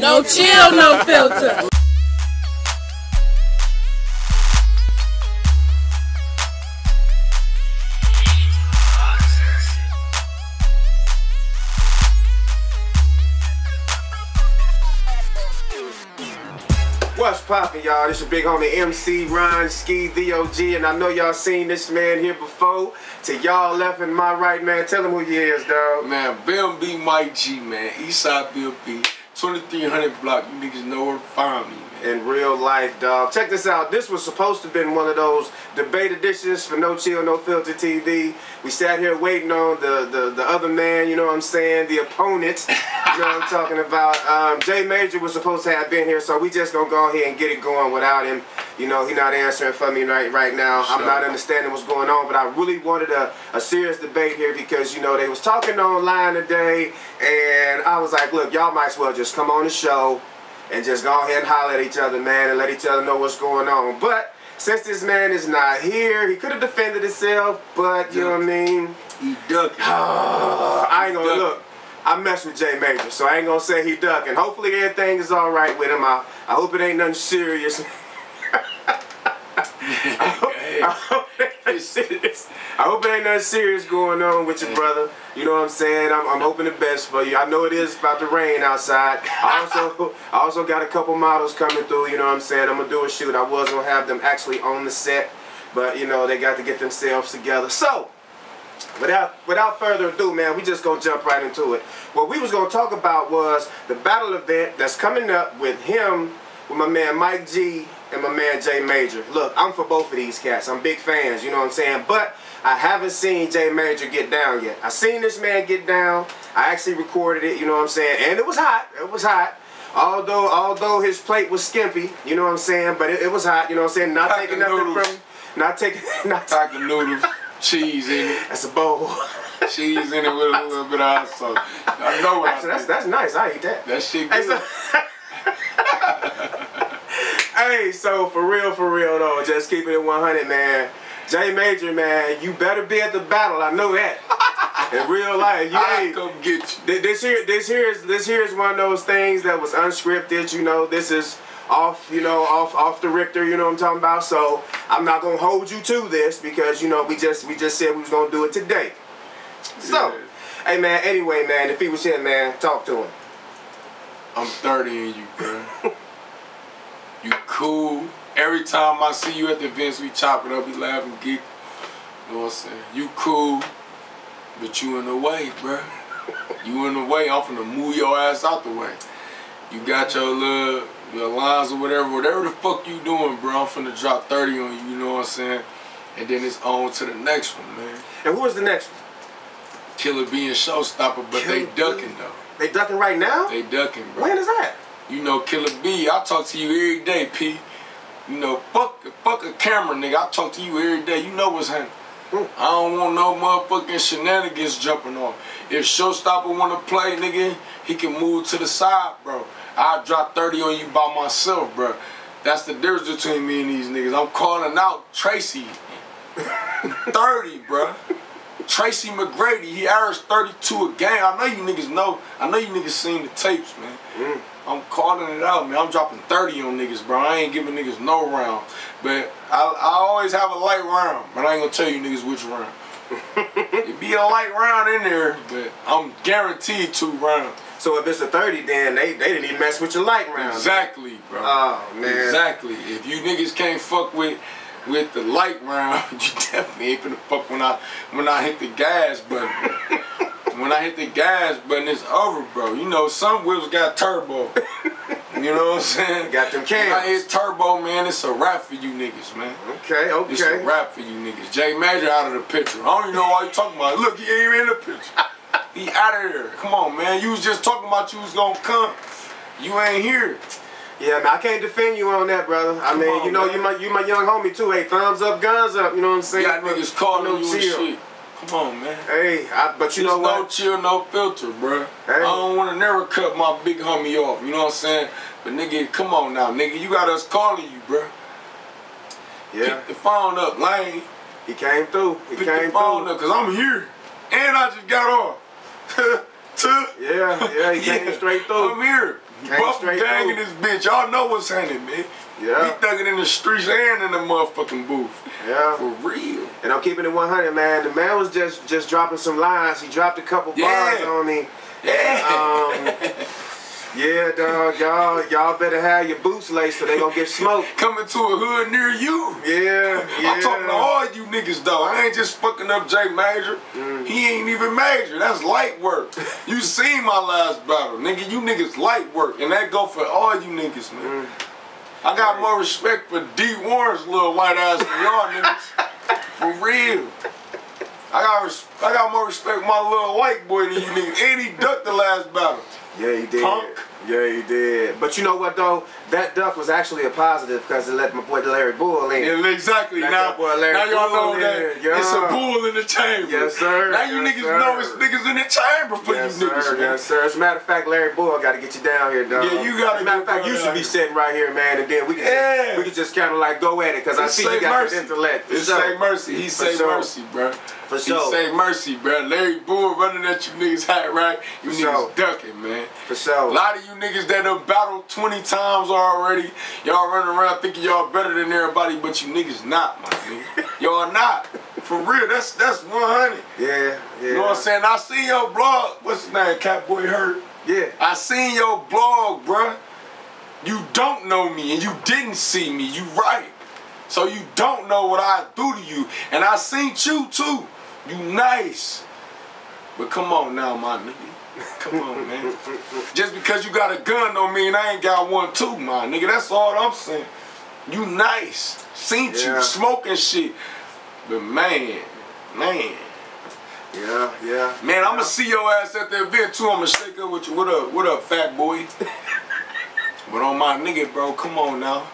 No Chill No Filter. What's poppin', y'all? This your big homie M.C. Ron-Skii, the OG, and I know y'all seen this man here before. To y'all left and my right, man, tell them who he is, dog. Man, BMB Mike G, man, Eastside BMB, 2300 block, you niggas know where to find me, man. In real life, dog. Check this out, this was supposed to have been one of those debate editions for No Chill, No Filter TV. We sat here waiting on the other man, you know what I'm saying, the opponent. You know what I'm talking about. Jay Mayjor was supposed to have been here, so we just gonna go ahead and get it going without him. You know, he not answering for me right now. Sure. I'm not understanding what's going on, but I really wanted a serious debate here because, you know, they was talking online today, and I was like, look, y'all might as well just come on the show and just go ahead and holler at each other, man, and let each other know what's going on. But since this man is not here, he could have defended himself, but, you know what I mean? He ducked. I ain't gonna look. I messed with Jay Mayjor, so I ain't gonna say he ducking. Hopefully everything is alright with him. I hope it ain't nothing serious. I hope it ain't nothing serious going on with your brother. You know what I'm saying? I'm hoping the best for you. I know it is about to rain outside. I also got a couple models coming through, you know what I'm saying? I'm gonna do a shoot. I was gonna have them actually on the set, but you know, they got to get themselves together. So Without further ado, man, we just gonna jump right into it. What we was gonna talk about was the battle event that's coming up with him, with my man Mike G and my man Jay Mayjor. Look, I'm for both of these cats. I'm big fans, you know what I'm saying? But I haven't seen Jay Mayjor get down yet. I seen this man get down. I actually recorded it, you know what I'm saying? And it was hot. It was hot. Although his plate was skimpy, you know what I'm saying? But it was hot, you know what I'm saying? Not taking nothing from him. Not taking noodles. Cheese in it. That's a bowl. Cheese in it with a little bit of hot sauce. I know what. Actually, that's nice. I eat that. That shit good. Hey, so for real though, just keeping it 100, man. Jay Mayjor, man, you better be at the battle. I know that. In real life, you ain't gonna get you. This here is one of those things that was unscripted. You know, this is off the Richter, you know what I'm talking about? So I'm not gonna hold you to this because, you know, we just said we was gonna do it today. So, yeah. Hey man, anyway man, if he was here, man, talk to him. I'm 30 in you, bro. You cool. Every time I see you at the events, we chop it up, we laugh and geek. You know what I'm saying? You cool, but you in the way, bro. You in the way. I'm finna move your ass out the way. You got your little lines or whatever the fuck you doing, bro, I'm finna drop 30 on you, you know what I'm saying? And then it's on to the next one, man. And who is the next one? Killer B and Showstopper, but Killer they ducking, B. Though. They ducking right now? They ducking, bro. When is that? You know Killer B, I talk to you every day, P. You know, fuck a camera, nigga. I talk to you every day. You know what's happening. I don't want no motherfucking shenanigans jumping off. If Showstopper wanna play, nigga, he can move to the side, bro. I drop 30 on you by myself, bro. That's the difference between me and these niggas. I'm calling out Tracy. 30, bro. Tracy McGrady, he averaged 32 a game. I know you niggas know. I know you niggas seen the tapes, man. I'm calling it out, man. I'm dropping 30 on niggas, bro. I ain't giving niggas no round. But I always have a light round, but I ain't gonna tell you niggas which round. It be a light round in there, but I'm guaranteed 2 rounds. So if it's a 30, then they didn't even mess with your light round. Exactly, bro. Oh, man. Exactly. If you niggas can't fuck with the light round, you definitely ain't finna fuck when I hit the gas button. When I hit the gas button, it's over, bro. You know, some whips got turbo. You know what I'm saying? Got them cans. When I hit turbo, man, it's a wrap for you niggas, man. Okay. It's a wrap for you niggas. Jay Mayjor out of the picture. I don't even know why you talking about. Look, he ain't even in the picture. He out of there. Come on, man. You was just talking about you was gonna come. You ain't here. Yeah, man, I can't defend you on that, brother. I mean, you know, man. you my young homie too. Hey, thumbs up, guns up. You know what I'm saying? Got niggas calling you and shit. Come on, man. Hey, but you know what? No chill, no filter, bro. Hey. I don't want to never cut my big homie off. You know what I'm saying? But nigga, come on now, nigga. You got us calling you, bro. Yeah. Pick the phone up, Lane. He came through. He came through. Pick the phone up, cause I'm here, and I just got off. Yeah, he came straight through. I'm here. Buff banging this bitch. Y'all know what's happening, man. Yeah. Be thugging in the streets and in the motherfucking booth. Yeah. For real. And I'm keeping it 100, man. The man was just dropping some lines. He dropped a couple bars on me. Yeah. Yeah, dog. Y'all better have your boots laced so they gonna get smoked. Coming to a hood near you. Yeah, yeah. I'm talking to all you niggas, though. I ain't just fucking up Jay Mayjor. He ain't even Major. That's light work. You seen my last battle, nigga. You niggas light work, and that go for all you niggas, man. I got more respect for D. Warren's little white ass than y'all niggas. For real. I got more respect for my little white boy than you niggas. And he ducked the last battle. Yeah, he did. Punk. Yeah, he did. But you know what, though? That duck was actually a positive because it let my boy Larry Bull in. Yeah, exactly. Now y'all know that it's a bull in the chamber. Yes, sir. Now you niggas know it's niggas in the chamber for you niggas. Yes, sir. As a matter of fact, Larry Bull got to get you down here, dog. Yeah, you got to. As a matter of fact, you should be sitting right here, man, and then we can just kind of like go at it because I see you got the intellect. It's say mercy. He say mercy, bro. For sure. He say mercy, bro. Larry Bull running at you niggas hot, right? You niggas ducking, man. For sure. A lot of you niggas that done battled 20 times already, y'all running around thinking y'all better than everybody, but you niggas not, my nigga. Y'all not. For real, that's 100. Yeah, yeah. You know what I'm saying? I seen your blog. What's his name? Catboy Hurt. Yeah. I seen your blog, bruh. You don't know me and you didn't see me. You right. So you don't know what I do to you. And I seen you too. You nice. But come on now, my nigga. Come on, man. Just because you got a gun don't mean I ain't got one too, my nigga. That's all I'm saying. You nice. Seen you smoking shit. But man. Yeah, yeah. Man, I'ma see your ass at the event too. I'ma shake up with you. What up, fat boy? But on my nigga, bro, come on now.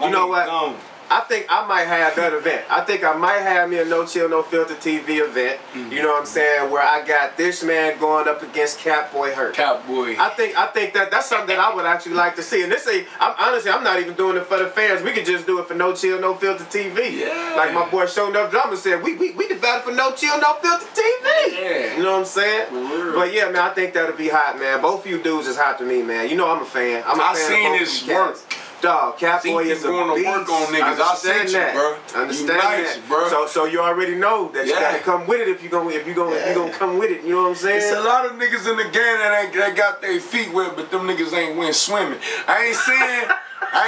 You know what? I think I might have that event. I think I might have me a No Chill No Filter TV event. You know what I'm saying? Where I got this man going up against Catboy Hurt. Catboy. I think that's something that I would actually like to see. And this ain't. I'm honestly not even doing it for the fans. We could just do it for No Chill No Filter TV. Yeah. Like my boy Show Enough Drama said, we could battle for No Chill No Filter TV. Yeah. You know what I'm saying? But yeah, man, I think that'll be hot, man. Both of you dudes is hot to me, man. You know I'm a fan. I seen his work. Dog, Catboy is going to work on niggas. I said you, bro. Understand that, bro. So you already know that you gotta come with it if you gonna come with it. You know what I'm saying? It's a lot of niggas in the game that got their feet wet, but them niggas ain't went swimming. I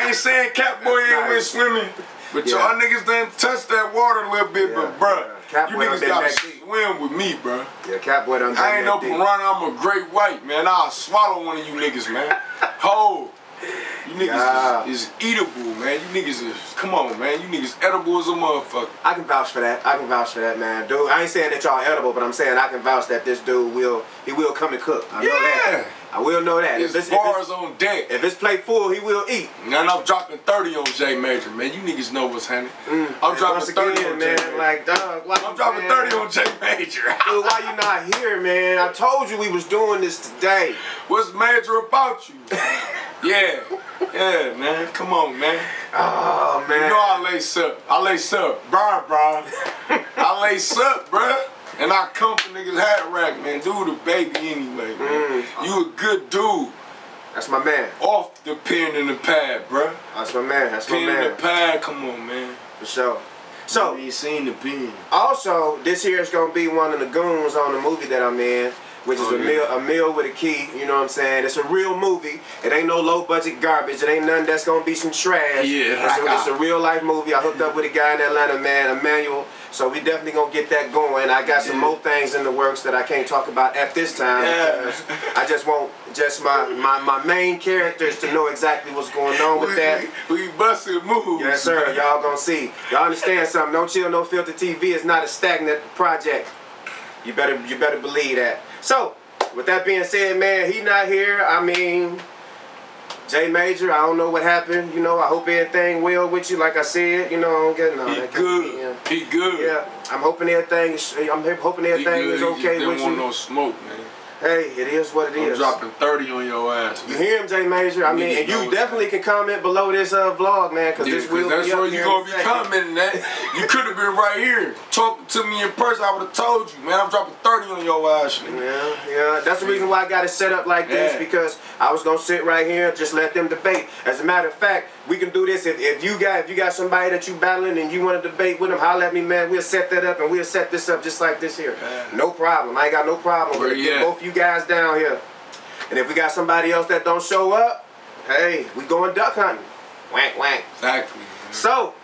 ain't saying Catboy ain't went swimming, but y'all niggas done touched that water a little bit, but bro. You niggas gotta swim with me, bro. Yeah, Catboy done. I ain't no piranha. I'm a great white, man. I'll swallow one of you niggas, man. Ho. You niggas is eatable, man. You niggas is, come on, man. You niggas edible as a motherfucker. I can vouch for that. I can vouch for that, man. Dude, I ain't saying that y'all edible, but I'm saying I can vouch that this dude will come and cook. I know that. I will know that. His bars on deck. If it's plate full, he will eat. And I'm dropping 30 on Jay Mayjor, man. You niggas know what's happening. I'm dropping 30 on Jay Mayjor. Like, dog, I'm dropping 30 on Jay Mayjor. Dude, why you not here, man? I told you we was doing this today. What's Major about you? Yeah, man. Come on, man. Oh, man. You know I lace up. I lace up. Brian. I lace up, bruh. And I come for niggas' hat rack, man. Dude, a baby anyway, man. You a good dude. That's my man. Off the pen and the pad, bruh. That's my man. That's my man. Pen and the pad, come on, man. For sure. So, you seen the pen. Also, this here is going to be one of the goons on the movie that I'm in. Which is a meal with a key, you know what I'm saying? It's a real movie. It ain't no low budget garbage. It ain't nothing that's gonna be some trash. Yeah, it's a real life movie. I hooked up with a guy in Atlanta, man, Emmanuel. So we definitely gonna get that going. I got some more things in the works that I can't talk about at this time. Yeah. I just want my main characters to know exactly what's going on with that. We busted moves. Yes, sir. Y'all gonna see. Y'all understand something? No Chill, No Filter TV is not a stagnant project. You better believe that. So, with that being said, man, he not here. I mean, Jay Mayjor, I don't know what happened. You know, I hope everything well with you. Like I said, you know, I don't get nothing. He good. He good. Yeah, I'm hoping everything is okay with you. He didn't want no smoke, man. Hey, it is what it is. I'm dropping 30 on your ass. You hear him, Jay Mayjor? I mean, and you definitely can comment below this vlog, man, because this will be up here in a second. That's where you're going to be commenting that. You could have been right here talking to me in person. I would have told you, man, I'm dropping 30 on your ass. Man. Yeah. That's the reason why I got it set up like this, because I was going to sit right here and just let them debate. As a matter of fact, we can do this. If you got somebody that you battling and you want to debate with them, holler at me, man. We'll set that up, and we'll set this up just like this here. Man. No problem. I ain't got no problem with it. Both you guys down here, and if we got somebody else that don't show up, hey, we going duck hunting. Wank wank. Exactly. Man. So,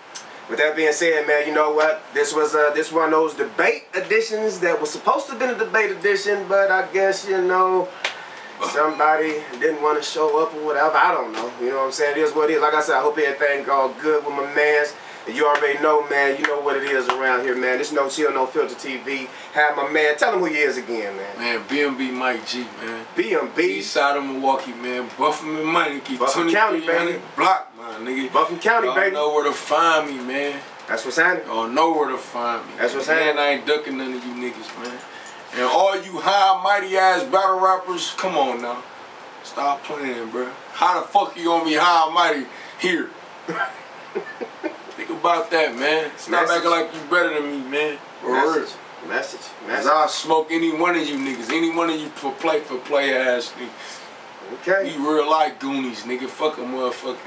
with that being said, man, you know what? This was this one of those debate editions that was supposed to have been a debate edition, but I guess you know somebody didn't want to show up or whatever. I don't know. You know what I'm saying? It is what it is. Like I said, I hope everything all good with my mans. And you already know, man, you know what it is around here, man. This No Chill No Filter TV. Have my man. Tell him who he is again, man. Man, BMB Mike G, man. BMB. East side of Milwaukee, man. Buffalo, Milwaukee. Buffalo County, baby. Block, my nigga. Buffalo County, baby. Y'all know where to find me, man. That's what's happening. Y'all know where to find me. That's what's happening. Man, I ain't ducking none of you niggas, man. And all you high, mighty-ass battle rappers, come on now. Stop playing, bro. How the fuck you gonna be high, mighty here? About that, man. Stop acting like you better than me, man. Message. Message. Message. I'll smoke any one of you niggas. Any one of you for play ass niggas. Okay. You real like Goonies, nigga. Fuck a motherfucking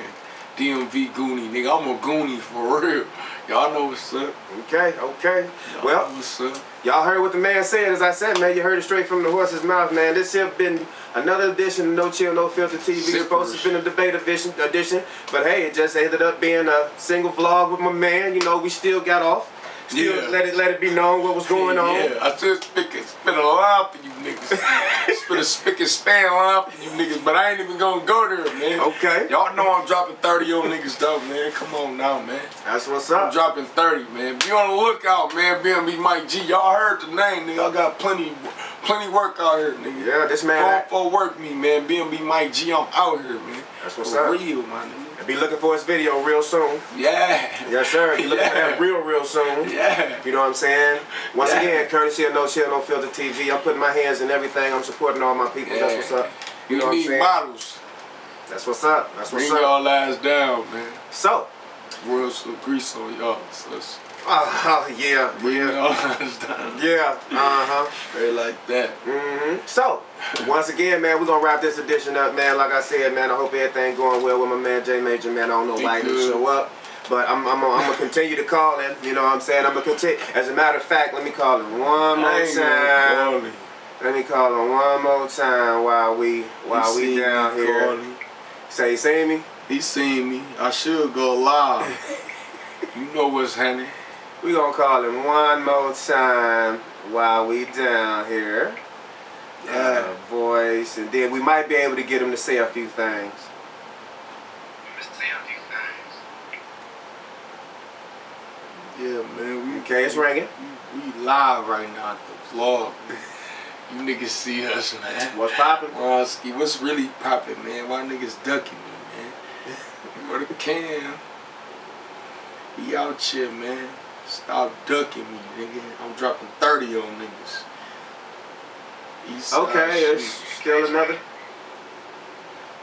DMV Goonie, nigga. I'm a Goonie for real. Y'all know what's up. Okay, okay. Well, what's up? Y'all heard what the man said. As I said, man, you heard it straight from the horse's mouth, man. This here been another edition of No Chill, No Filter TV. Zippers. Supposed to have been a debate edition, but hey, it just ended up being a single vlog with my man. You know, we still got off. Still let it be known what was going on. Yeah, I just spit a line for you niggas. Spit a spick and span line for you niggas, but I ain't even gonna go there, man. Okay. Y'all know I'm dropping 30 on niggas though, man. Come on now, man. That's what's up. I'm dropping 30, man. Be on the lookout, man. BMB Mike G. Y'all heard the name, nigga. I got plenty work out here, nigga. Yeah, this man. Don't work me, man. BMB Mike G. I'm out here, man. That's what's up. For real, my nigga. Be looking for his video real soon. Yeah. Yes, sir. Be looking for that real soon. Yeah. You know what I'm saying? Once again, courtesy of No Chill, No Filter TV. I'm putting my hands in everything. I'm supporting all my people. Yeah. That's what's up. You know what I'm saying? Models. That's what's up. That's what's up. Bring y'all ass down, man. So. Real grease on y'all. Straight like that. So, once again, man, we're gonna wrap this edition up, man. Like I said, man, I hope everything going well with my man Jay Mayjor, man. I don't know why he didn't show up, but I'm gonna continue to call him. You know what I'm saying? I'm gonna continue. As a matter of fact, let me call him one more time. Let me call him one more time while we down here. Say, he seen me? He seen me. I should go live. You know what's happening. We gonna call him one more time while we down here. Yeah. Voice, and then we might be able to get him to say a few things. Yeah, man. Okay, it's ringing. We live right now at the vlog. You niggas see us, man. What's poppin'? Ron357, what's really poppin', man? Why niggas ducking me, man? Go to Cam. He out here, man. Stop ducking me, nigga. I'm dropping 30 on niggas. Okay, it's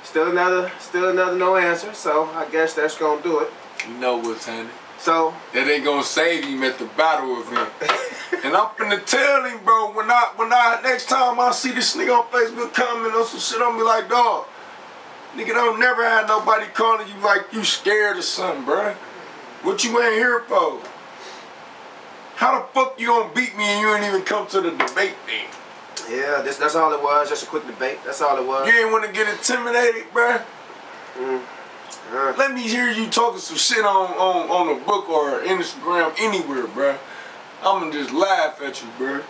still another no answer, so I guess that's gonna do it. You know what's happening. So that ain't gonna save him at the battle event. And I'm finna tell him, bro, when I next time I see this nigga on Facebook comment on some shit, I'm be like, dog, nigga, don't never have nobody calling you like you scared or something, bro. What you ain't here for? How the fuck you gonna beat me and you ain't even come to the debate thing? Yeah, that's all it was. Just a quick debate. That's all it was. You ain't wanna get intimidated, bruh? Let me hear you talking some shit on a book or Instagram anywhere, bruh. I'ma just laugh at you, bruh.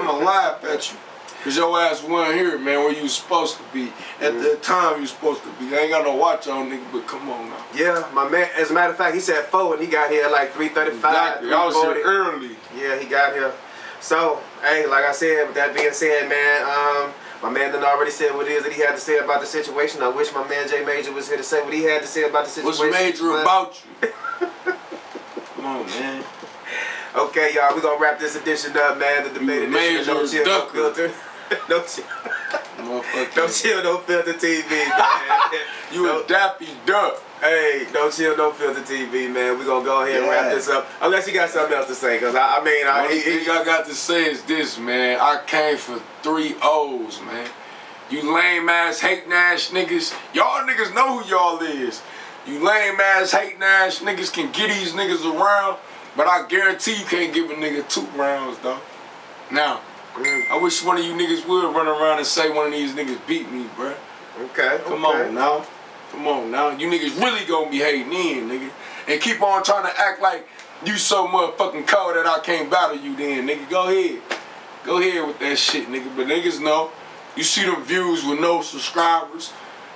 I'ma laugh at you. Cause your ass wasn't here, man, where you was supposed to be. At the time you supposed to be. I ain't got no watch on, nigga, but come on now. Yeah, my man, as a matter of fact, he said 4 and he got here at like 3:35. Exactly. I was here early. Yeah, he got here. So, hey, like I said, with that being said, man, my man done already said what it is that he had to say about the situation. I wish my man Jay Mayjor was here to say what he had to say about the situation. What's Major about you? Come on, man. Okay, y'all, we're gonna wrap this edition up, man. The debate edition. No Chill, No Filter. No Chill. motherfucker. No Chill No Filter TV, man. You a dappy duck. Hey, No Chill No Filter TV, man. We gonna go ahead and wrap this up. Unless you got something else to say, cause I mean, the thing I got to say is this, man. I came for 3 O's, man. You lame ass, hating ass niggas. Y'all niggas know who y'all is. You lame ass, hating ass niggas can get these niggas around, but I guarantee you can't give a nigga 2 rounds, though. Now, I wish one of you niggas would run around and say one of these niggas beat me, bruh. Okay. Come on now. Come on now. You niggas really gonna be hating in, nigga. And keep on trying to act like you so motherfucking cold that I can't battle you then, nigga. Go ahead. Go ahead with that shit, nigga. But niggas know. You see them views with no subscribers.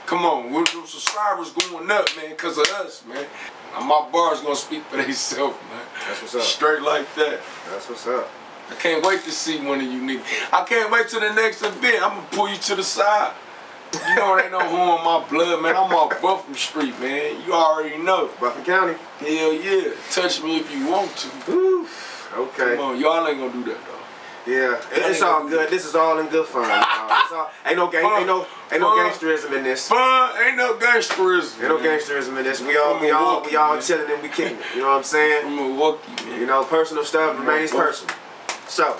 Come on, with them subscribers going up, man, cause of us, man. Now my bars gonna speak for themselves, man. That's what's up. Straight like that. That's what's up. I can't wait to see one of you niggas. I can't wait till the next event. I'm gonna pull you to the side. You know it ain't no harm in my blood, man. I'm off Buffalo Street, man. You already know. Buffalo County. Hell yeah. Touch me if you want to. Oof. Okay. Come on, y'all ain't gonna do that, though. Yeah, it's all good. This is all in good fun. Ain't no gangsterism in this. Ain't no gangsterism in this. We all chilling and we kicking. You know what I'm saying? From Milwaukee, man. You know, personal stuff remains personal. So,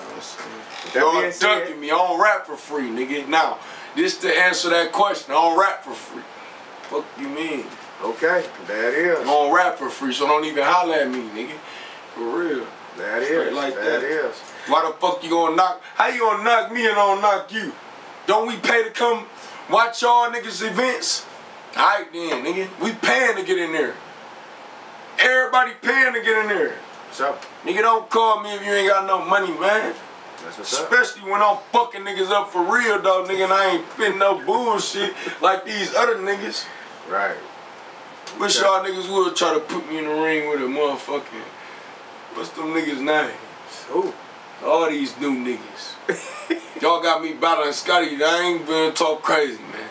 y'all ducking me. I don't rap for free, nigga. Now, this to answer that question. I don't rap for free. Fuck you mean? Okay, that is. I don't rap for free, so don't even holler at me, nigga. For real. That is. Why the fuck you gonna knock? How you gonna knock me and I don't knock you? Don't we pay to come watch y'all niggas events? Alright then, nigga. We paying to get in there. Everybody paying to get in there. What's up? Nigga, don't call me if you ain't got no money, man. That's what's up. Especially when I'm fucking niggas up for real, though, nigga, and I ain't fitting no bullshit like these other niggas. Right. Wish y'all niggas would try to put me in the ring with a motherfucking... What's them niggas' names? Who? All these new niggas. Y'all got me battling Scotty. I ain't been talk crazy, man.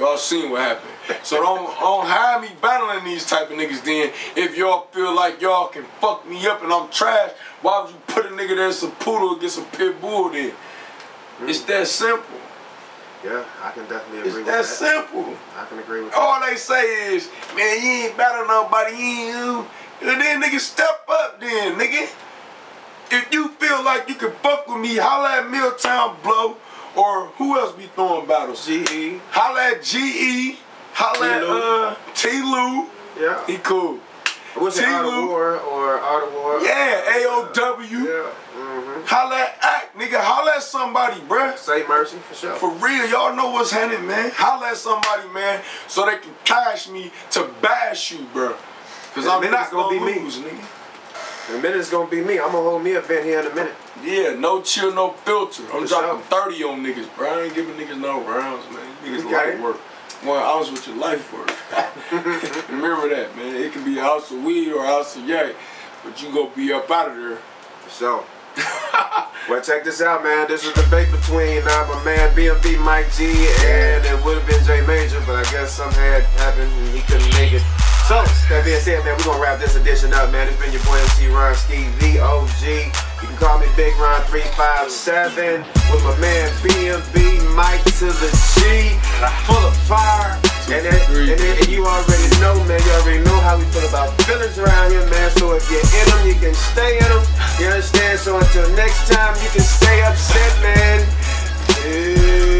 Y'all seen what happened. So don't have me battling these type of niggas then. If y'all feel like y'all can fuck me up and I'm trash, why would you put a nigga that's a poodle against a pit bull then? It's that simple. Yeah, I can definitely agree with that. It's that simple. I can agree with that. All they say is, man, you ain't battling nobody, you. And then nigga, step up then, nigga. If you feel like you can fuck with me, holla at Milltown Blow or who else be throwing battles? G.E. Holla at G.E. Holla at T-Lou. Yeah. He cool. What's it, Art of War or Art of War? Yeah, A.O.W. Yeah. Holla at Act, nigga. Holla at somebody, bruh. Say mercy, for sure. For real, y'all know what's handed, man. Holla at somebody, man, so they can cash me to bash you, bruh. Cause I'm not gonna be lose, nigga. In a minute it's gonna be me. I'm gonna hold me up in here in a minute. Yeah, no chill, no filter. I'm dropping 30 on niggas, bro. I ain't giving niggas no rounds, man. Niggas life work. 1 ounce with your life work. Remember that, man. It can be a ounce of weed or an ounce of yak, but you gonna be up out of there. For sure. Well, check this out, man. This is a debate between my man BMB, Mike G, and it would have been Jay Mayjor, but I guess something had happened and he couldn't make it. So, that being said, man, we're going to wrap this edition up, man. It's been your boy M.C. Ron-Skii, the OG. You can call me Big Ron357 with my man BMB, Mike to the G. Full of fire. And you already know, man. You already know how we feel about feelings around here, man. So if you're in them, you can stay in them. You understand? So until next time, you can stay upset, man. Yeah.